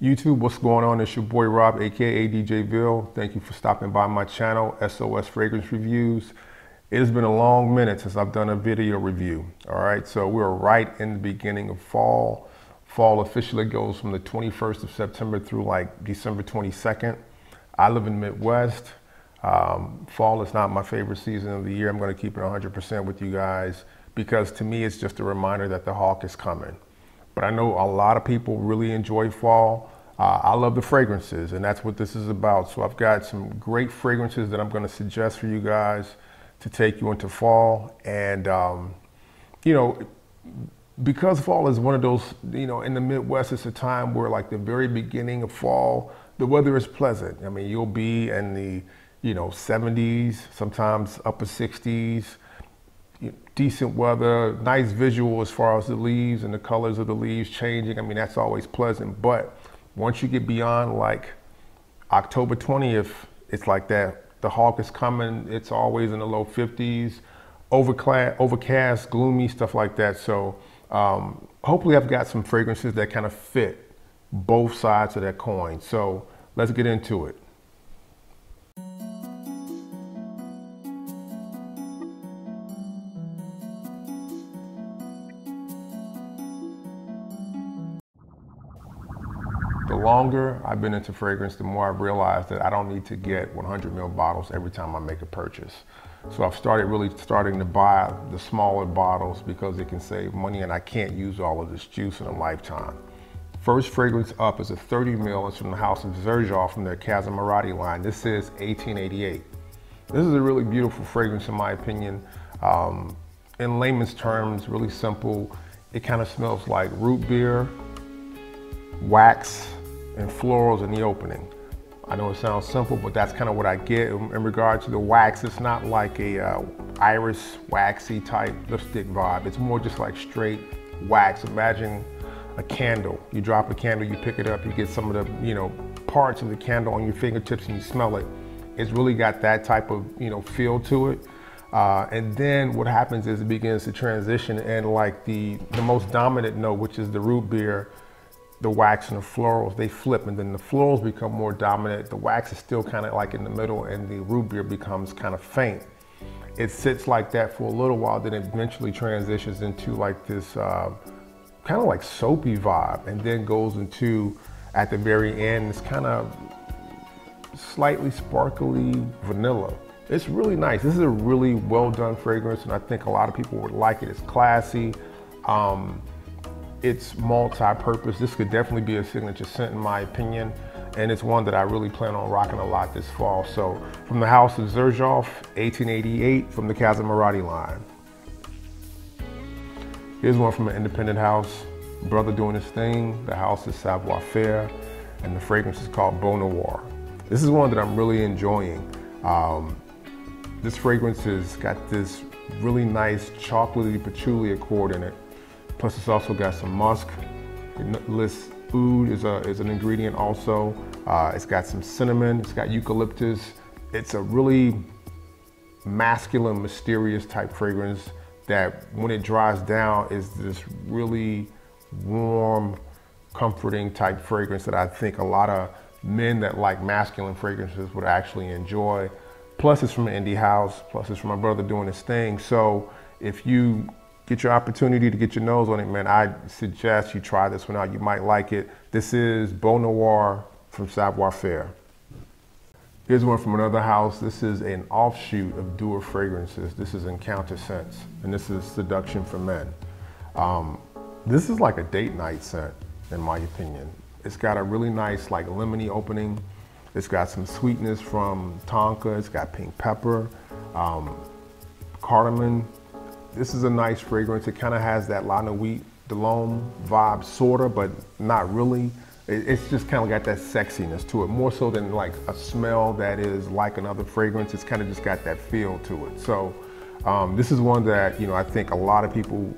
YouTube, what's going on? It's your boy Rob, aka DJ Ville. Thank you for stopping by my channel, SOS Fragrance Reviews. It has been a long minute since I've done a video review. All right, so we're right in the beginning of fall. Fall officially goes from the 21st of September through like December 22nd. I live in the Midwest. Fall is not my favorite season of the year. I'm going to keep it 100% with you guys because to me it's just a reminder that the hawk is coming. But I know a lot of people really enjoy fall. I love the fragrances, and that's what this is about. So I've got some great fragrances that I'm going to suggest for you guys to take you into fall. And, you know, because fall is one of those, you know, in the Midwest, it's a time where like the very beginning of fall, the weather is pleasant. I mean, you'll be in the, you know, 70s, sometimes upper 60s. Decent weather, nice visual as far as the leaves and the colors of the leaves changing. I mean, that's always pleasant. But once you get beyond like October 20th, it's like that. The hawk is coming. It's always in the low 50s, overcast, gloomy, stuff like that. So hopefully I've got some fragrances that kind of fit both sides of that coin. So let's get into it. The longer I've been into fragrance, the more I've realized that I don't need to get 100 ml bottles every time I make a purchase. So I've starting to buy the smaller bottles because it can save money and I can't use all of this juice in a lifetime. First fragrance up is a 30 ml. It's from the house of Xerjoff from their Casamorati line. This is 1888. This is a really beautiful fragrance in my opinion. In layman's terms, really simple. It kind of smells like root beer, wax, and florals in the opening. I know it sounds simple, but that's kind of what I get in regard to the wax. It's not like a iris waxy type lipstick vibe. It's more just like straight wax. Imagine a candle. You drop a candle, you pick it up, you get some of the, you know, parts of the candle on your fingertips and you smell it. It's really got that type of, you know, feel to it. And then what happens is it begins to transition and like the most dominant note, which is the root beer, the wax and the florals, they flip, and then the florals become more dominant. The wax is still kind of like in the middle, and the root beer becomes kind of faint. It sits like that for a little while, then it eventually transitions into like this kind of like soapy vibe, and then goes into, at the very end, this kind of slightly sparkly vanilla. It's really nice. This is a really well done fragrance, and I think a lot of people would like it. It's classy. It's multi-purpose. This could definitely be a signature scent in my opinion, and it's one that I really plan on rocking a lot this fall. So from the house of Xerjoff, 1888 from the Casamorati line. Here's one from an independent house. Brother doing his thing. The house is Savoir Faire, and the fragrance is called Beau Noir. This is one that I'm really enjoying. This fragrance has got this really nice chocolatey patchouli accord in it. Plus, it's also got some musk. It lists oud is an ingredient also. It's got some cinnamon, it's got eucalyptus. It's a really masculine, mysterious type fragrance that when it dries down is this really warm, comforting type fragrance that I think a lot of men that like masculine fragrances would actually enjoy. Plus, it's from an indie house. Plus, it's from my brother doing his thing. So if you get your opportunity to get your nose on it, man, I suggest you try this one out. You might like it. This is Beau Noir from Savoir Faire. Here's one from another house. This is an offshoot of Dua Fragrances. This is Encounter Scents, and this is Seduction for Men. This is like a date night scent, in my opinion. It's got a really nice, like, lemony opening. It's got some sweetness from tonka. It's got pink pepper, cardamom. This is a nice fragrance. It kind of has that Lana Wheat Delhomme vibe, sorta, but not really. It's just kind of got that sexiness to it, more so than like a smell that is like another fragrance. It's kind of just got that feel to it. So this is one that, you know, I think a lot of people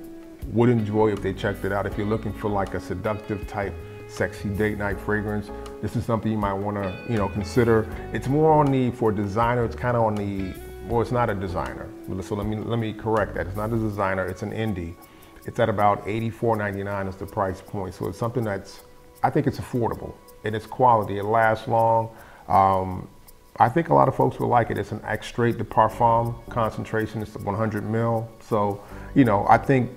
would enjoy if they checked it out. If you're looking for like a seductive type, sexy date night fragrance, this is something you might want to, you know, consider. It's more on the, for designer, it's kind of on the, well, it's not a designer, so let me correct that. It's not a designer, it's an indie. It's at about $84.99 is the price point. So it's something that's I think it's affordable and it's quality. It lasts long. I think a lot of folks will like it. It's an extrait de parfum concentration. It's 100 ml. So, you know, I think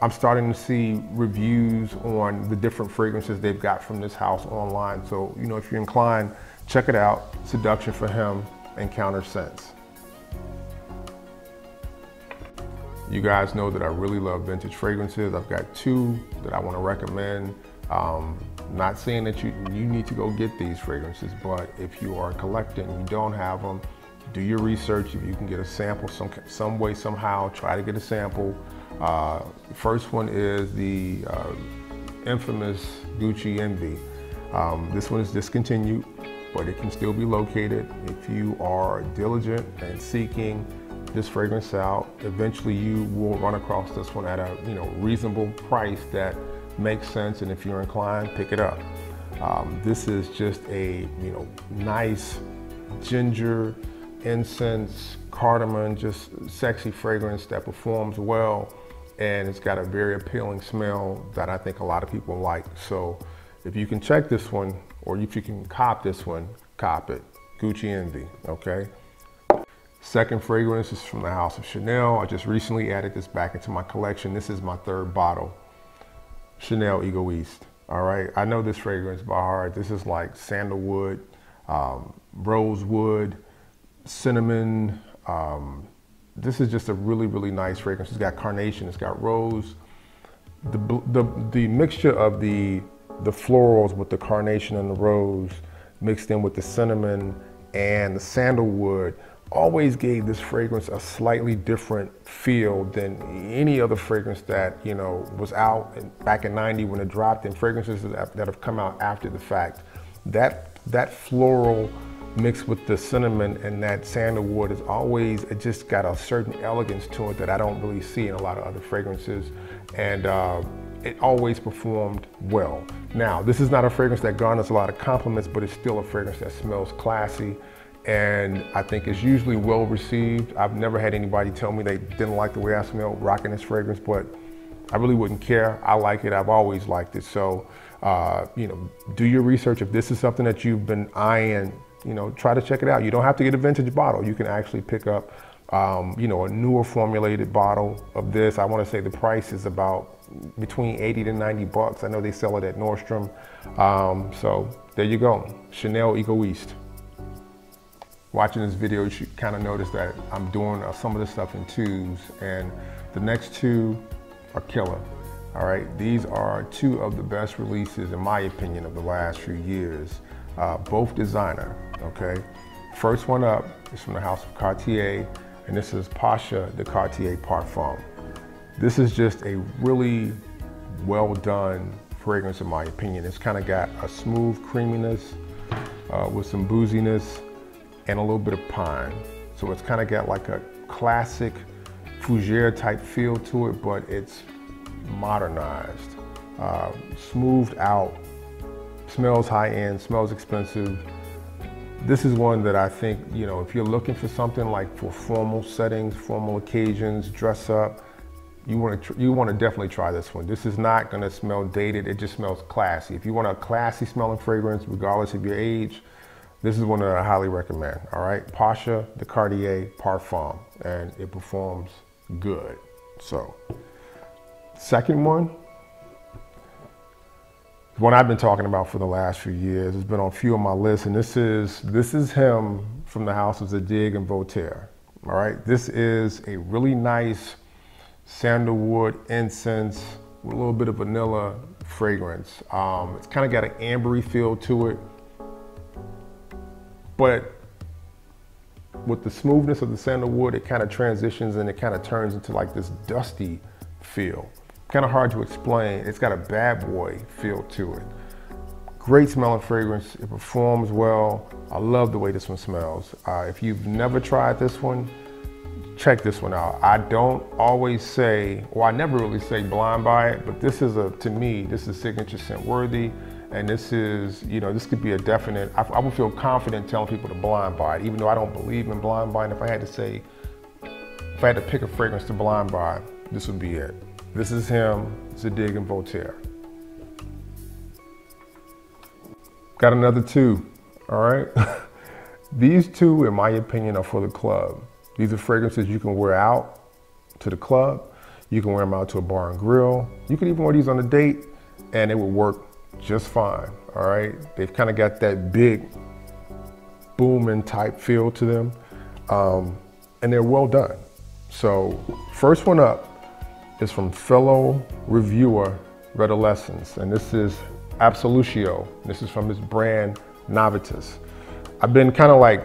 I'm starting to see reviews on the different fragrances they've got from this house online. So, you know, if you're inclined, check it out. Seduction for Him, Encounter Scents. You guys know that I really love vintage fragrances. I've got two that I want to recommend. Not saying that you need to go get these fragrances, but if you are a collector and you don't have them, do your research. If you can get a sample some way, somehow, try to get a sample. The first one is the infamous Gucci Envy. This one is discontinued, but it can still be located. If you are diligent and seeking this fragrance out, eventually you will run across this one at a reasonable price that makes sense, and if you're inclined, pick it up. This is just a nice ginger, incense, cardamom, just sexy fragrance that performs well, and it's got a very appealing smell that I think a lot of people like. So if you can check this one, or if you can cop this one, cop it. Gucci Envy, okay? Second fragrance is from the house of Chanel. I just recently added this back into my collection. This is my third bottle. Chanel Egoiste, all right? I know this fragrance by heart. This is like sandalwood, rosewood, cinnamon. This is just a really, really nice fragrance. It's got carnation, it's got rose. The mixture of the florals with the carnation and the rose mixed in with the cinnamon and the sandalwood always gave this fragrance a slightly different feel than any other fragrance that was out back in '90 when it dropped, and fragrances that have come out after the fact. That floral mixed with the cinnamon and that sandalwood is always, it just got a certain elegance to it that I don't really see in a lot of other fragrances, and it always performed well. Now, this is not a fragrance that garners a lot of compliments, but it's still a fragrance that smells classy, and I think it's usually well received. I've never had anybody tell me they didn't like the way I smelled rocking this fragrance, but I really wouldn't care. I like it, I've always liked it. So, do your research. If this is something that you've been eyeing, try to check it out. You don't have to get a vintage bottle. You can actually pick up, a newer formulated bottle of this. I wanna say the price is about between 80 to 90 bucks. I know they sell it at Nordstrom. So there you go, Chanel Egoiste. Watching this video, you should kind of notice that I'm doing some of this stuff in twos, and the next two are killer. All right, these are two of the best releases, in my opinion, of the last few years. Both designer, okay? First one up is from the house of Cartier, and this is Pasha de Cartier Parfum. This is just a really well done fragrance, in my opinion. It's kind of got a smooth creaminess with some booziness, and a little bit of pine. So it's kind of got like a classic fougere type feel to it, but it's modernized, smoothed out, smells high end, smells expensive. This is one that I think, if you're looking for something like for formal settings, formal occasions, dress up, you want to definitely try this one. This is not gonna smell dated, it just smells classy. If you want a classy smelling fragrance, regardless of your age, this is one that I highly recommend, all right? Pasha de Cartier Parfum, and it performs good. So, second one I've been talking about for the last few years. It's been on a few of my lists, and this is him from the house of Zadig and Voltaire, all right? This is a really nice sandalwood incense with a little bit of vanilla fragrance. It's kind of got an ambery feel to it, but with the smoothness of the sandalwood, it kind of transitions and it kind of turns into like this dusty feel. Kind of hard to explain. It's got a bad boy feel to it. Great smelling fragrance. It performs well. I love the way this one smells. If you've never tried this one, check this one out. I don't always say, or I never really say blind buy it, but this is to me, this is signature scent worthy. And this is, this could be a definite, I would feel confident telling people to blind buy it, even though I don't believe in blind buying. If I had to pick a fragrance to blind buy, this would be it. This is him, Zadig and Voltaire. Got another two, all right? These two, in my opinion, are for the club. These are fragrances you can wear out to the club. You can wear them out to a bar and grill. You can even wear these on a date and it will work just fine, all right? They've kind of got that big booming type feel to them, and they're well done. So first one up is from fellow reviewer Redolescence, and this is Absolutio. This is from his brand Novitus. I've been kind of like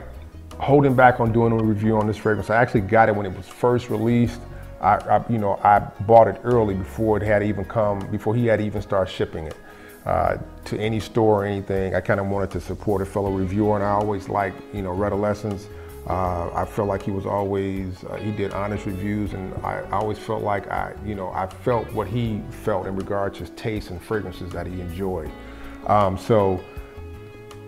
holding back on doing a review on this fragrance. I actually got it when it was first released. I bought it early before it had even come, before he had even started shipping it to any store or anything. I kind of wanted to support a fellow reviewer, and I always like, you know, Redolescence. I felt like he was always, he did honest reviews, and I always felt like I felt what he felt in regards to his taste and fragrances that he enjoyed. So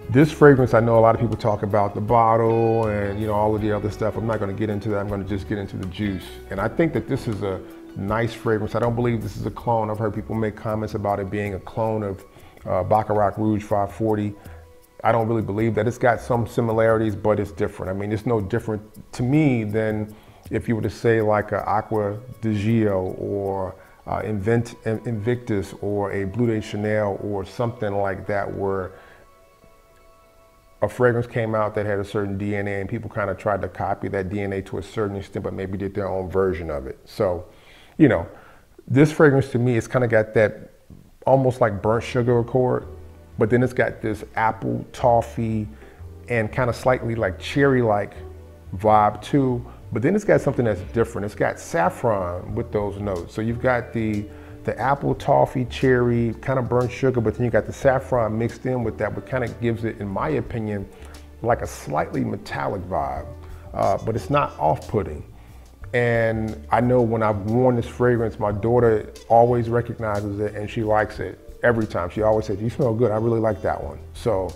this fragrance, I know a lot of people talk about the bottle and, you know, all of the other stuff. I'm not gonna get into that. I'm gonna just get into the juice. And I think that this is a nice fragrance. I don't believe this is a clone. I've heard people make comments about it being a clone of Baccarat Rouge 540. I don't really believe that. It's got some similarities, but it's different. I mean, it's no different to me than if you were to say like a Acqua Di Gio or Invictus or a Bleu de Chanel or something like that, where a fragrance came out that had a certain DNA and people kind of tried to copy that DNA to a certain extent, but maybe did their own version of it. So, you know, this fragrance to me, it's kind of got that almost like burnt sugar accord, but then it's got this apple, toffee, and kind of slightly like cherry-like vibe too. But then it's got something that's different. It's got saffron with those notes. So you've got the apple, toffee, cherry, kind of burnt sugar, but then you got the saffron mixed in with that, which kind of gives it, in my opinion, like a slightly metallic vibe, but it's not off-putting. And I know when I've worn this fragrance, my daughter always recognizes it and she likes it. Every time. She always says, you smell good, I really like that one. So,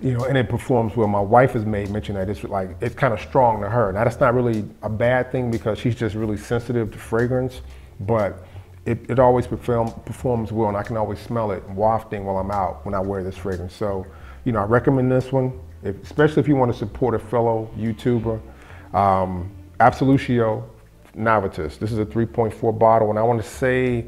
you know, and it performs well. My wife has made mention that it's like, it's kind of strong to her. Now that's not really a bad thing because she's just really sensitive to fragrance, but it always performs well, and I can always smell it wafting while I'm out when I wear this fragrance. So, you know, I recommend this one, especially if you want to support a fellow YouTuber. Absolutio Novitus. This is a 3.4 bottle, and I want to say,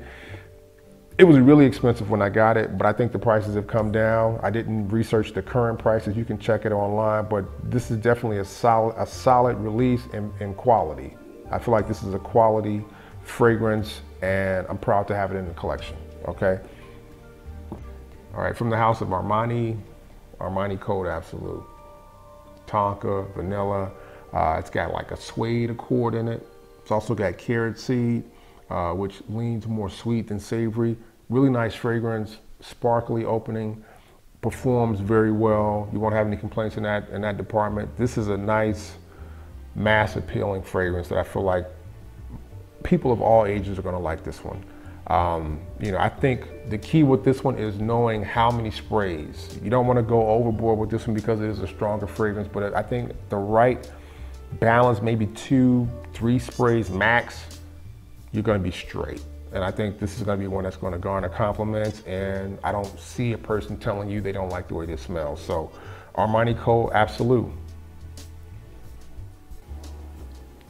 it was really expensive when I got it, but I think the prices have come down. I didn't research the current prices. You can check it online, but this is definitely a solid release and quality. I feel like this is a quality fragrance, and I'm proud to have it in the collection, okay? All right, from the house of Armani, Armani Code Absolute. Tonka, vanilla. It's got like a suede accord in it. It's also got carrot seed, which leans more sweet than savory. Really nice fragrance, sparkly opening, performs very well. You won't have any complaints in that department. This is a nice, mass appealing fragrance that I feel like people of all ages are gonna like this one. You know, I think the key with this one is knowing how many sprays. You don't wanna go overboard with this one because it is a stronger fragrance, but I think the right balance, maybe 2-3 sprays max, you're gonna be straight. And I think this is gonna be one that's gonna garner compliments, and I don't see a person telling you they don't like the way this smells. So Armani Code Absolute.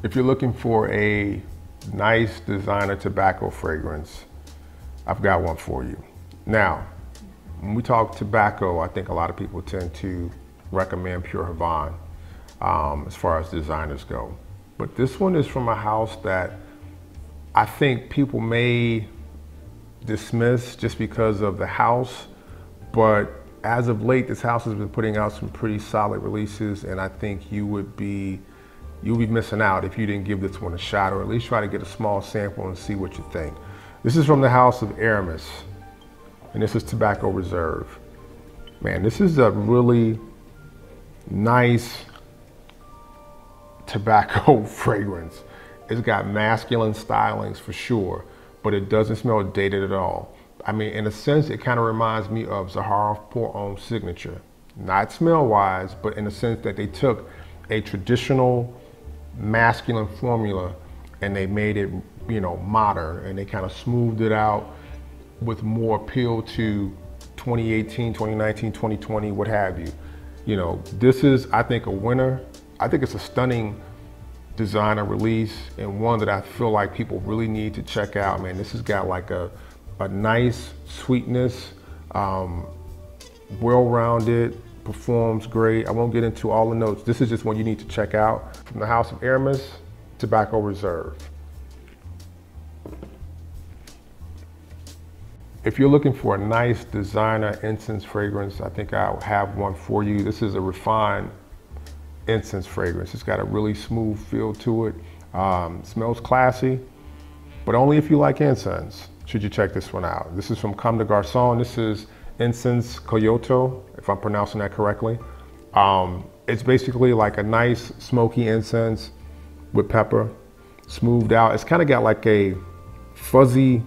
If you're looking for a nice designer tobacco fragrance, I've got one for you. Now, when we talk tobacco, I think a lot of people tend to recommend Pure Havan as far as designers go. But this one is from a house that I think people may dismiss just because of the house, but as of late, this house has been putting out some pretty solid releases, and I think you'll be missing out if you didn't give this one a shot, or at least try to get a small sample and see what you think. This is from the house of Aramis, and this is Tobacco Reserve. Man, this is a really nice tobacco fragrance. It's got masculine stylings for sure, but it doesn't smell dated at all. I mean, in a sense, it kind of reminds me of Zaharov Pour Homme Signature. Not smell-wise, but in the sense that they took a traditional masculine formula and they made it, you know, modern, and they kind of smoothed it out with more appeal to 2018, 2019, 2020, what have you. You know, this is, I think, a winner. I think it's a stunning designer release and one that I feel like people really need to check out, man. This has got like a nice sweetness, well-rounded, performs great. I won't get into all the notes. This is just one you need to check out. From the House of Aramis, Tobacco Reserve. If you're looking for a nice designer incense fragrance, I think I'll have one for you. This is a refined incense fragrance. It's got a really smooth feel to it. Smells classy, but only if you like incense should you check this one out. This is from Comme des Garçons. This is Incense Kyoto, if I'm pronouncing that correctly. It's basically like a nice smoky incense with pepper, smoothed out. It's kind of got like a fuzzy,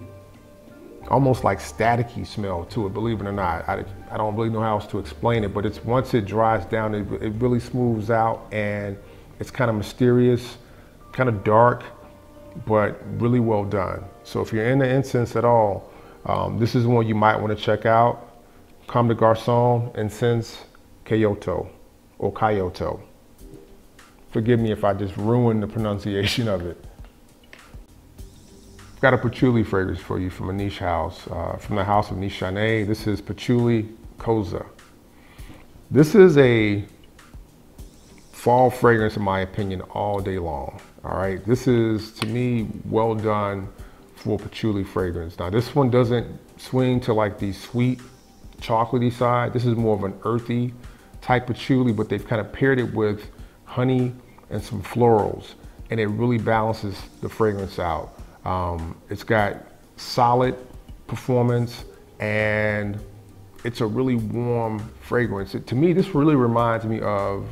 almost like staticky smell to it, believe it or not. I don't really know how else to explain it, but it's once it dries down, it really smooths out, and it's kind of mysterious, kind of dark, but really well done. So if you're into incense at all, this is one you might want to check out. Comme des Garçons, Incense Kyoto, or Kyoto. Forgive me if I just ruined the pronunciation of it. I've got a patchouli fragrance for you from a niche house, from the house of Nishane. This is Patchouli Koza. This is a fall fragrance, in my opinion, all day long. All right, this is, to me, well done for patchouli fragrance. Now, this one doesn't swing to like the sweet, chocolatey side. This is more of an earthy type patchouli, but they've kind of paired it with honey and some florals, and it really balances the fragrance out. It's got solid performance, and it's a really warm fragrance. To me, this really reminds me of,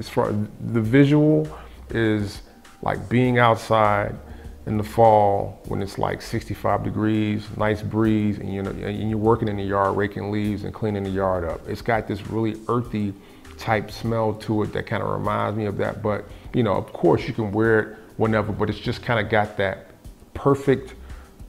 as far as the visual is like being outside in the fall when it's like 65 degrees, nice breeze, and you know, and you're working in the yard, raking leaves and cleaning the yard up. It's got this really earthy type smell to it that kind of reminds me of that. But you know, of course you can wear it whenever, but it's just kind of got that perfect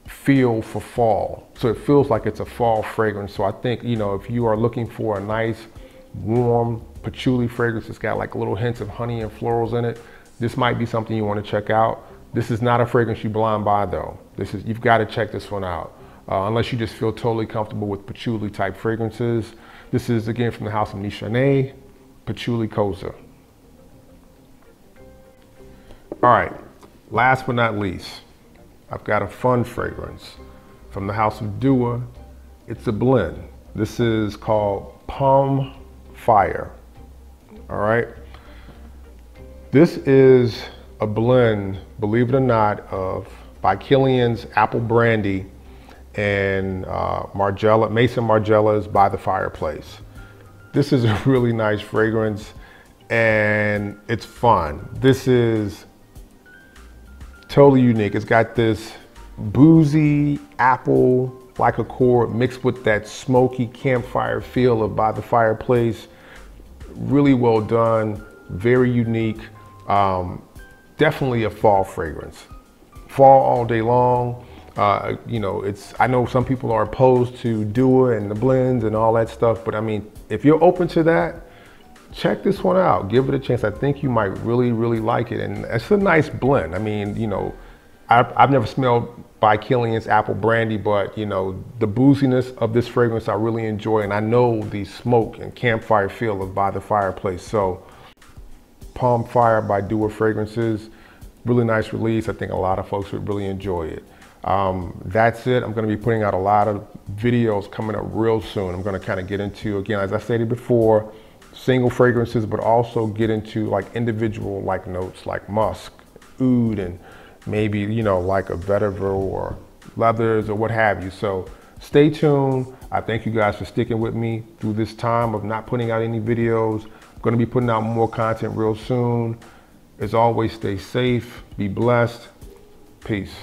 feel for fall. So it feels like it's a fall fragrance. So I think, you know, if you are looking for a nice warm patchouli fragrance, it's got like little hints of honey and florals in it, this might be something you want to check out. This is not a fragrance you blind buy though. This is, you've got to check this one out, unless you just feel totally comfortable with patchouli type fragrances. This is again from the house of Nishane, Patchouli Koza. All right, last but not least, I've got a fun fragrance from the house of Dua. It's a blend. This is called Palm Fire. All right. This is a blend, believe it or not, of by Killian's Apple Brandy and Mason Margiela's By the Fireplace. This is a really nice fragrance, and it's fun. This is totally unique. It's got this boozy apple like a core mixed with that smoky campfire feel of By the Fireplace. Really well done, very unique. Definitely a fall fragrance. Fall all day long. You know, it's, I know some people are opposed to Dua and the blends and all that stuff, but I mean, if you're open to that, check this one out, give it a chance. I think you might really, really like it. And it's a nice blend. I mean, you know, I've never smelled by Killian's Apple Brandy, but you know, the booziness of this fragrance I really enjoy. And I know the smoke and campfire feel of By the Fireplace. So Palm Fire by Dua Fragrances, really nice release. I think a lot of folks would really enjoy it. That's it. I'm going to be putting out a lot of videos coming up real soon. I'm going to kind of get into, again, as I stated before, single fragrances, but also get into like individual like notes like musk, oud, and maybe, you know, like a vetiver or leathers or what have you. So stay tuned. I thank you guys for sticking with me through this time of not putting out any videos. I'm going to be putting out more content real soon. As always, stay safe, be blessed. Peace.